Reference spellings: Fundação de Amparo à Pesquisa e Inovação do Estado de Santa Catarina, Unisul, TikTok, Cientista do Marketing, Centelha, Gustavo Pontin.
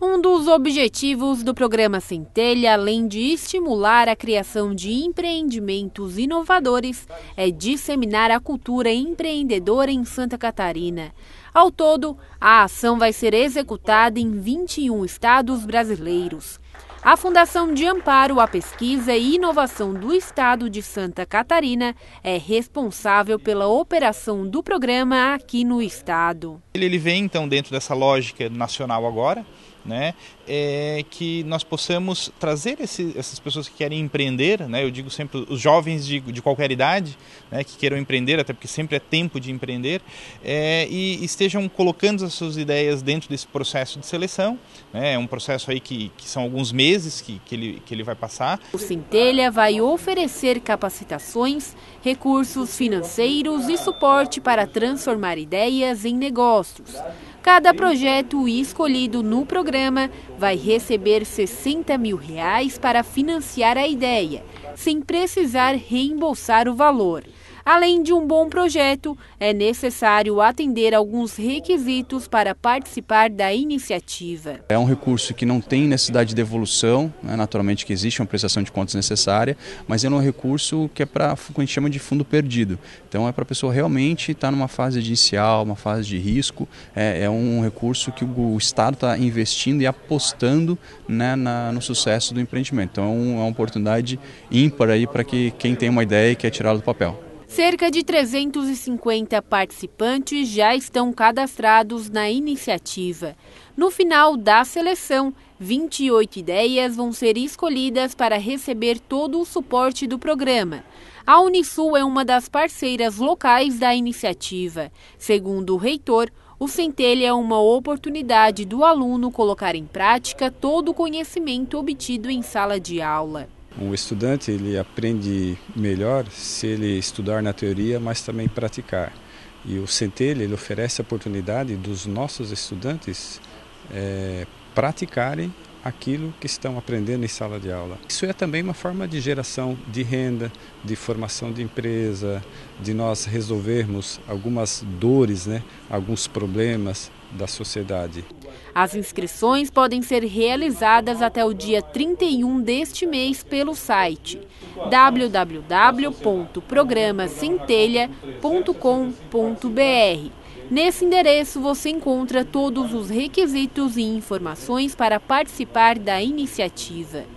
Um dos objetivos do programa Centelha, além de estimular a criação de empreendimentos inovadores, é disseminar a cultura empreendedora em Santa Catarina. Ao todo, a ação vai ser executada em 21 estados brasileiros. A Fundação de Amparo à Pesquisa e Inovação do Estado de Santa Catarina é responsável pela operação do programa aqui no estado. Ele vem então dentro dessa lógica nacional agora, né? Que nós possamos trazer essas pessoas que querem empreender, né? Eu digo sempre os jovens de qualquer idade, né? Que queiram empreender, até porque sempre é tempo de empreender, e estejam colocando as suas ideias dentro desse processo de seleção, né? É um processo aí que são alguns meses que ele vai passar. O Centelha vai oferecer capacitações, recursos financeiros e suporte para transformar ideias em negócios. Cada projeto escolhido no programa vai receber R$ 60.000 para financiar a ideia, sem precisar reembolsar o valor. Além de um bom projeto, é necessário atender alguns requisitos para participar da iniciativa. É um recurso que não tem necessidade de devolução, né? Naturalmente que existe uma prestação de contas necessária, mas é um recurso que é para o que a gente chama de fundo perdido. Então é para a pessoa realmente estar numa fase inicial, uma fase de risco. É um recurso que o Estado está investindo e apostando, né, no sucesso do empreendimento. Então é uma oportunidade ímpar aí para quem tem uma ideia e quer tirá-la do papel. Cerca de 350 participantes já estão cadastrados na iniciativa. No final da seleção, 28 ideias vão ser escolhidas para receber todo o suporte do programa. A Unisul é uma das parceiras locais da iniciativa. Segundo o reitor, o Centelha é uma oportunidade do aluno colocar em prática todo o conhecimento obtido em sala de aula. O estudante ele aprende melhor se ele estudar na teoria, mas também praticar. E o Centelha ele oferece a oportunidade dos nossos estudantes praticarem aquilo que estão aprendendo em sala de aula. Isso é também uma forma de geração de renda, de formação de empresa, de nós resolvermos algumas dores, né, alguns problemas da sociedade. As inscrições podem ser realizadas até o dia 31 deste mês pelo site www.programacentelha.com.br. Nesse endereço você encontra todos os requisitos e informações para participar da iniciativa.